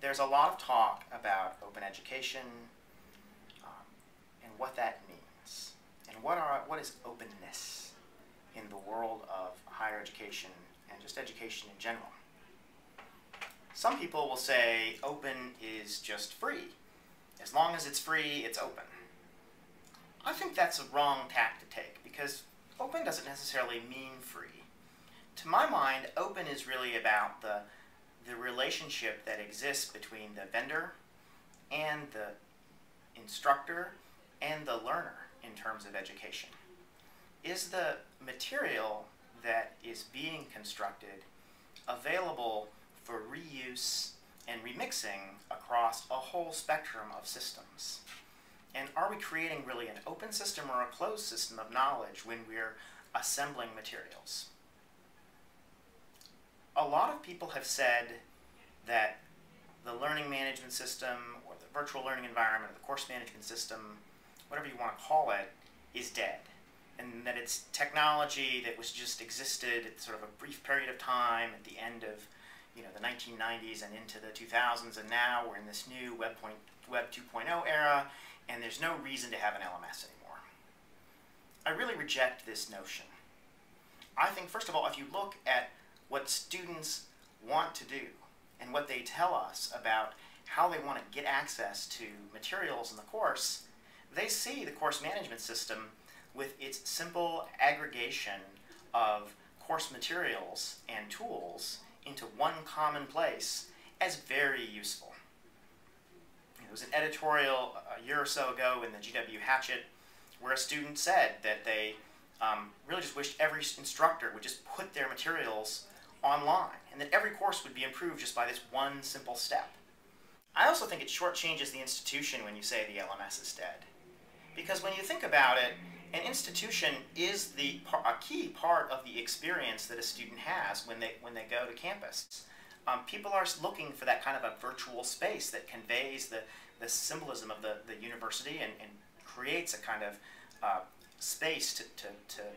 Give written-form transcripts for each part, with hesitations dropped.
There's a lot of talk about open education and what that means, and what is openness in the world of higher education and just education in general. Some people will say open is just free. As long as it's free, it's open. I think that's a wrong tack to take, because open doesn't necessarily mean free. To my mind, open is really about the relationship that exists between the vendor and the instructor and the learner in terms of education. Is the material that is being constructed available for reuse and remixing across a whole spectrum of systems? And are we creating really an open system or a closed system of knowledge when we're assembling materials? A lot of people have said that the learning management system or the virtual learning environment or the course management system, whatever you want to call it, is dead. And that it's technology that was just existed at sort of a brief period of time at the end of the 1990s and into the 2000s, and now we're in this new Web 2.0 era, and there's no reason to have an LMS anymore. I really reject this notion. I think, first of all, if you look at what students want to do and what they tell us about how they want to get access to materials in the course, they see the course management system with its simple aggregation of course materials and tools into one common place as very useful. There was an editorial a year or so ago in the GW Hatchet where a student said that they really just wished every instructor would just put their materials online and that every course would be improved just by this one simple step. I also think it shortchanges the institution when you say the LMS is dead. Because when you think about it, an institution is a key part of the experience that a student has when they go to campus. People are looking for that kind of a virtual space that conveys the symbolism of the university and creates a kind of space to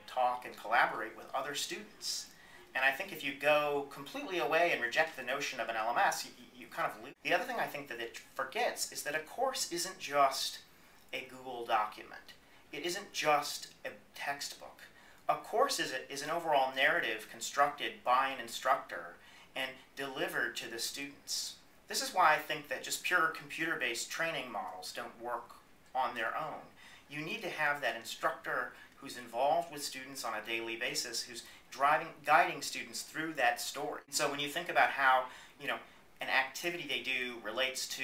talk and collaborate with other students. And I think if you go completely away and reject the notion of an LMS, you kind of lose. The other thing I think that it forgets is that a course isn't just a Google document. It isn't just a textbook. A course is an overall narrative constructed by an instructor and delivered to the students. This is why I think that just pure computer-based training models don't work on their own. You need to have that instructor who's involved with students on a daily basis, who's guiding students through that story. So when you think about how an activity they do relates to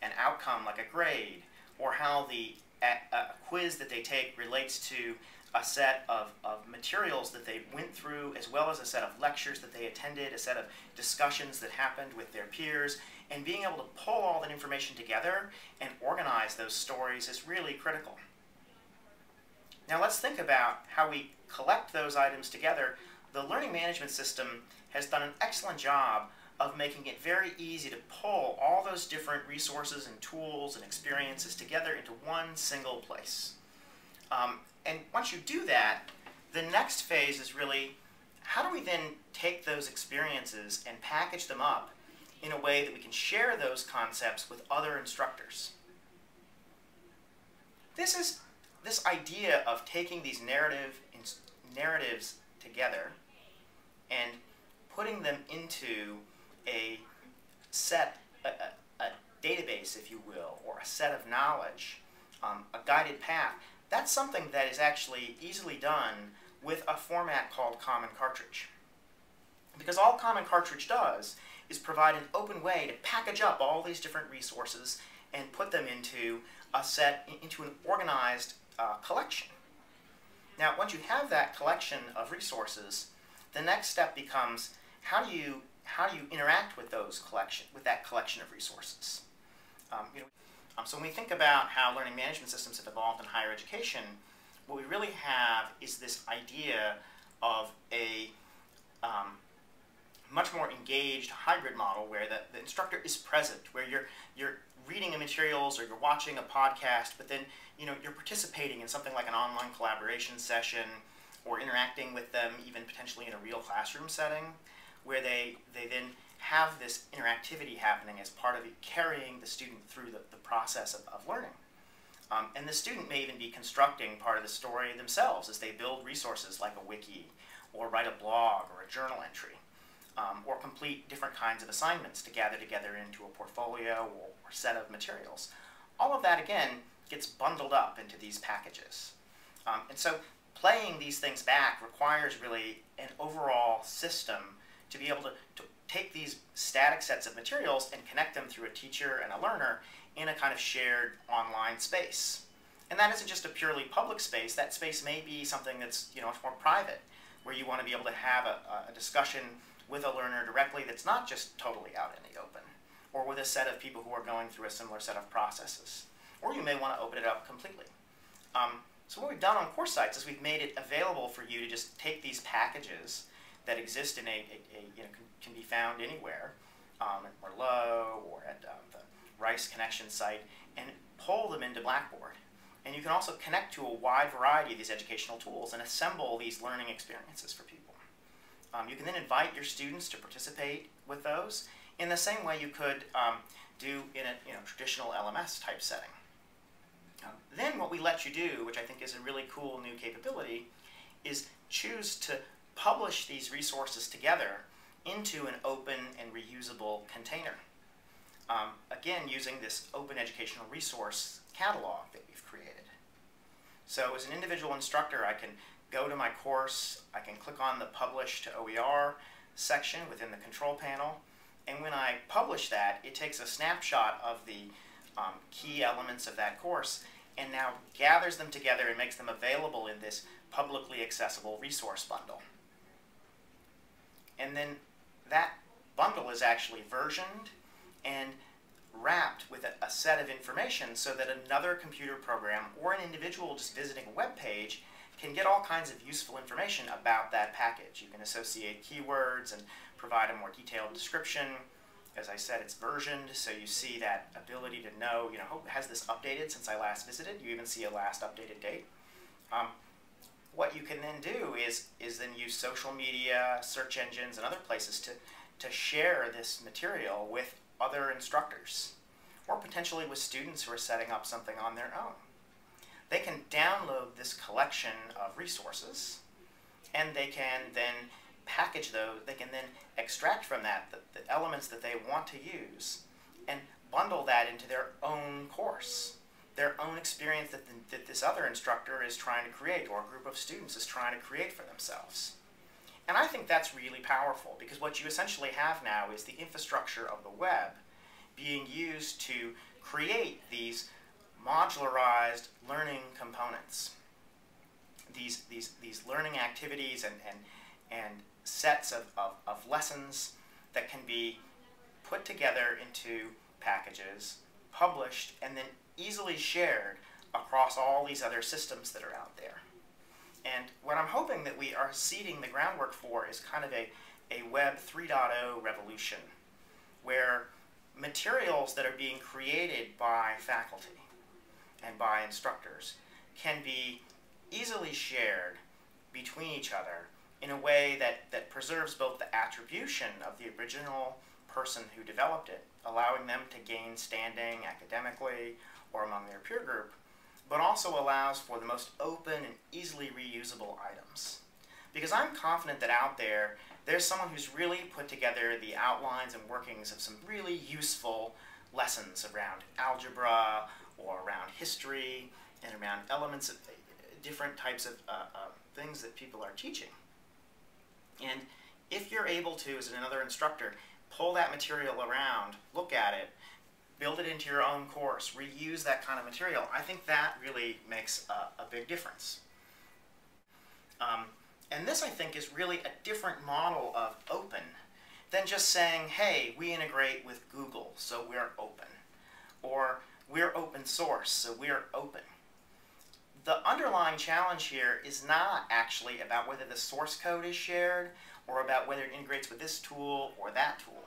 an outcome like a grade, or how a quiz that they take relates to a set of materials that they went through, as well as a set of lectures that they attended, a set of discussions that happened with their peers, and being able to pull all that information together and organize those stories is really critical. Now let's think about how we collect those items together. The learning management system has done an excellent job of making it very easy to pull all those different resources and tools and experiences together into one single place. And once you do that, the next phase is really, how do we then take those experiences and package them up in a way that we can share those concepts with other instructors? This idea of taking these narratives together and putting them into a set, a database, if you will, or a set of knowledge, a guided path, that's something that is actually easily done with a format called Common Cartridge. Because all Common Cartridge does is provide an open way to package up all these different resources and put them into a set, into an organized collection. Now, once you have that collection of resources, the next step becomes, how do you interact with that collection of resources? So when we think about how learning management systems have evolved in higher education, what we really have is this idea of a much more engaged hybrid model where the instructor is present, where you're reading the materials or you're watching a podcast, but then you're participating in something like an online collaboration session or interacting with them even potentially in a real classroom setting, where they then have this interactivity happening as part of it, carrying the student through the process of learning. And the student may even be constructing part of the story themselves as they build resources like a wiki, or write a blog, or a journal entry, or complete different kinds of assignments to gather together into a portfolio or set of materials. All of that, again, gets bundled up into these packages. And so playing these things back requires really an overall system to be able to take these static sets of materials and connect them through a teacher and a learner in a kind of shared online space. And that isn't just a purely public space. That space may be something that's, you know, much more private, where you want to be able to have a discussion with a learner directly that's not just totally out in the open, or with a set of people who are going through a similar set of processes. Or you may want to open it up completely. So what we've done on CourseSites is we've made it available for you to just take these packages that exist in can be found anywhere, at Merlot or at the Rice Connection site, and pull them into Blackboard. And you can also connect to a wide variety of these educational tools and assemble these learning experiences for people. You can then invite your students to participate with those in the same way you could do in a traditional LMS type setting. Then what we let you do, which I think is a really cool new capability, is choose to publish these resources together into an open and reusable container. Again, using this open educational resource catalog that we've created. So as an individual instructor, I can go to my course, I can click on the Publish to OER section within the control panel, and when I publish that, it takes a snapshot of the key elements of that course and now gathers them together and makes them available in this publicly accessible resource bundle. And then that bundle is actually versioned and wrapped with a set of information so that another computer program or an individual just visiting a web page can get all kinds of useful information about that package. You can associate keywords and provide a more detailed description. As I said, it's versioned, so you see that ability to know, has this updated since I last visited? You even see a last updated date. What you can then do is use social media, search engines, and other places to share this material with other instructors, or potentially with students who are setting up something on their own. They can download this collection of resources, and they can then package those, they can then extract from that the elements that they want to use and bundle that into their own course, their own experience that, that this other instructor is trying to create or a group of students is trying to create for themselves. And I think that's really powerful because what you essentially have now is the infrastructure of the web being used to create these modularized learning components, these learning activities and sets of lessons that can be put together into packages, published, and then easily shared across all these other systems that are out there. And what I'm hoping that we are seeding the groundwork for is kind of a Web 3.0 revolution, where materials that are being created by faculty and by instructors can be easily shared between each other in a way that preserves both the attribution of the original person who developed it, allowing them to gain standing academically or among their peer group, but also allows for the most open and easily reusable items. Because I'm confident that out there, there's someone who's really put together the outlines and workings of some really useful lessons around algebra or around history and around elements of different types of things that people are teaching. And if you're able to, as another instructor, pull that material around, look at it, build it into your own course, reuse that kind of material, I think that really makes a big difference. And this, I think, is really a different model of open than just saying, hey, we integrate with Google, so we're open. Or we're open source, so we're open. The underlying challenge here is not actually about whether the source code is shared or about whether it integrates with this tool or that tool.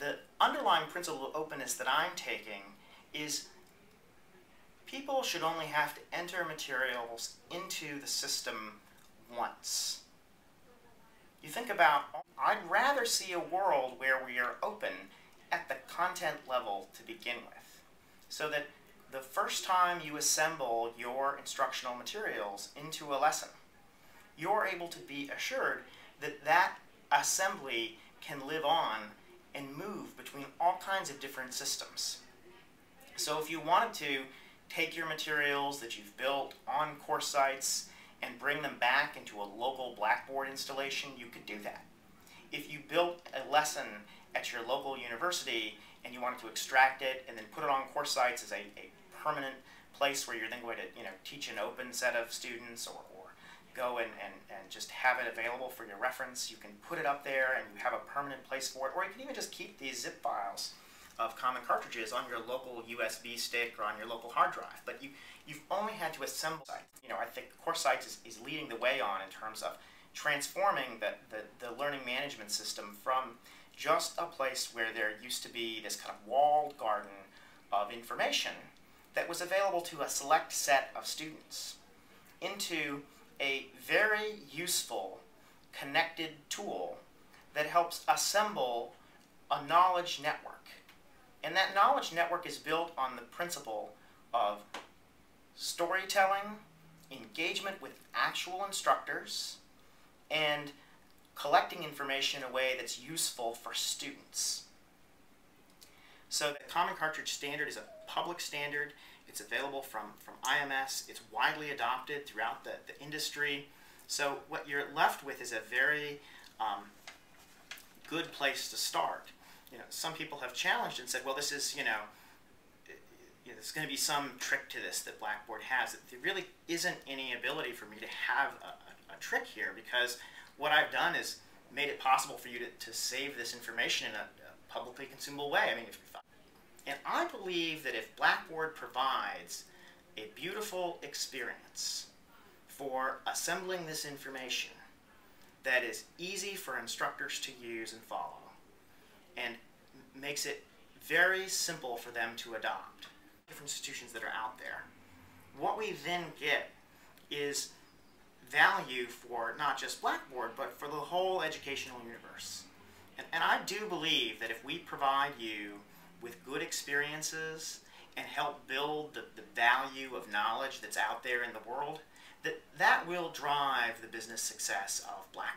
The underlying principle of openness that I'm taking is people should only have to enter materials into the system once. You think about, I'd rather see a world where we are open at the content level to begin with, so that the first time you assemble your instructional materials into a lesson, you're able to be assured that that assembly can live on and move between all kinds of different systems. So if you wanted to take your materials that you've built on CourseSites and bring them back into a local Blackboard installation, you could do that. If you built a lesson at your local university and you wanted to extract it and then put it on CourseSites as a permanent place where you're then going to teach an open set of students or go and just have it available for your reference, you can put it up there and you have a permanent place for it, or you can even just keep these zip files of common cartridges on your local USB stick or on your local hard drive. But you've only had to assemble sites. I think CourseSites is leading the way in terms of transforming the learning management system from just a place where there used to be this kind of walled garden of information that was available to a select set of students into a very useful connected tool that helps assemble a knowledge network. And that knowledge network is built on the principle of storytelling, engagement with actual instructors, and collecting information in a way that's useful for students. So the Common Cartridge standard is a public standard. It's available from IMS. It's widely adopted throughout the industry. So what you're left with is a very good place to start. Some people have challenged and said, well, this is, there's going to be some trick to this that Blackboard has. There really isn't any ability for me to have a trick here, because what I've done is made it possible for you to save this information in a publicly consumable way. And I believe that if Blackboard provides a beautiful experience for assembling this information that is easy for instructors to use and follow, and makes it very simple for them to adopt, different institutions that are out there, what we then get is value for not just Blackboard, but for the whole educational universe. And I do believe that if we provide you with good experiences and help build the value of knowledge that's out there in the world, that will drive the business success of Blackboard.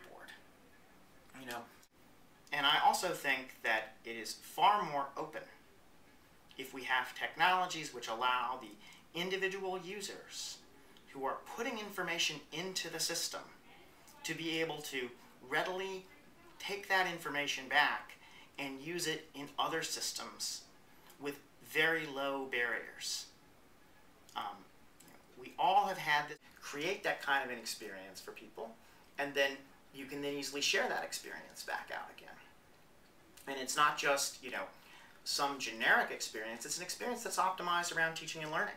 And I also think that it is far more open if we have technologies which allow the individual users who are putting information into the system to be able to readily take that information back and use it in other systems with very low barriers. We all have had to create that kind of an experience for people, and then you can then easily share that experience back out again. And it's not just, some generic experience. It's an experience that's optimized around teaching and learning.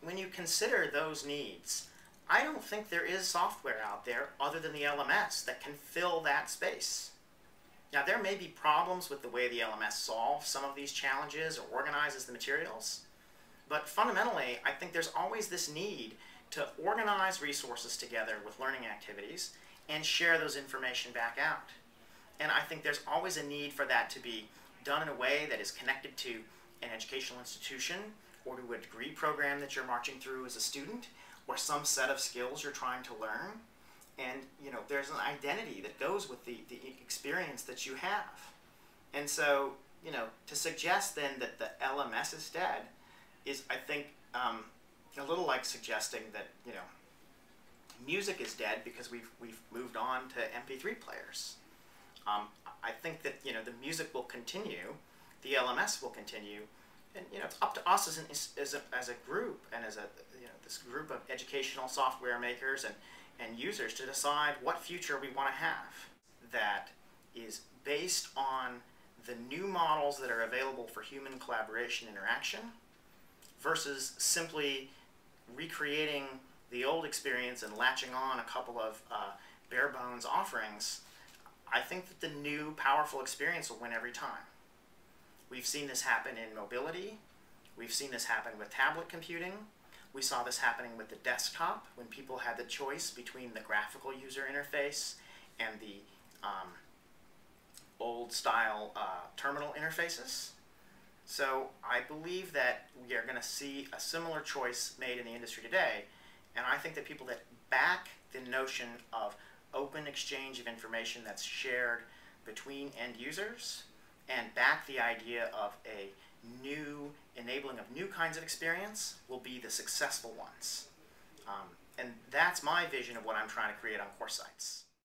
When you consider those needs, I don't think there is software out there other than the LMS that can fill that space. Now, there may be problems with the way the LMS solves some of these challenges or organizes the materials, but fundamentally, I think there's always this need to organize resources together with learning activities and share those information back out. And I think there's always a need for that to be done in a way that is connected to an educational institution or to a degree program that you're marching through as a student, or some set of skills you're trying to learn. And there's an identity that goes with the experience that you have. And so, to suggest then that the LMS is dead is, I think, a little like suggesting that, music is dead because we've moved on to MP3 players. I think that, the music will continue, the LMS will continue, and, it's up to us as a group and as a, this group of educational software makers and users to decide what future we want to have that is based on the new models that are available for human collaboration interaction versus simply recreating the old experience and latching on a couple of bare-bones offerings. I think that the new, powerful experience will win every time. We've seen this happen in mobility. We've seen this happen with tablet computing. We saw this happening with the desktop when people had the choice between the graphical user interface and the old-style terminal interfaces. So I believe that we are going to see a similar choice made in the industry today, and I think that people that back the notion of open exchange of information that's shared between end users and back the idea of a new enabling of new kinds of experience will be the successful ones. And that's my vision of what I'm trying to create on CourseSites.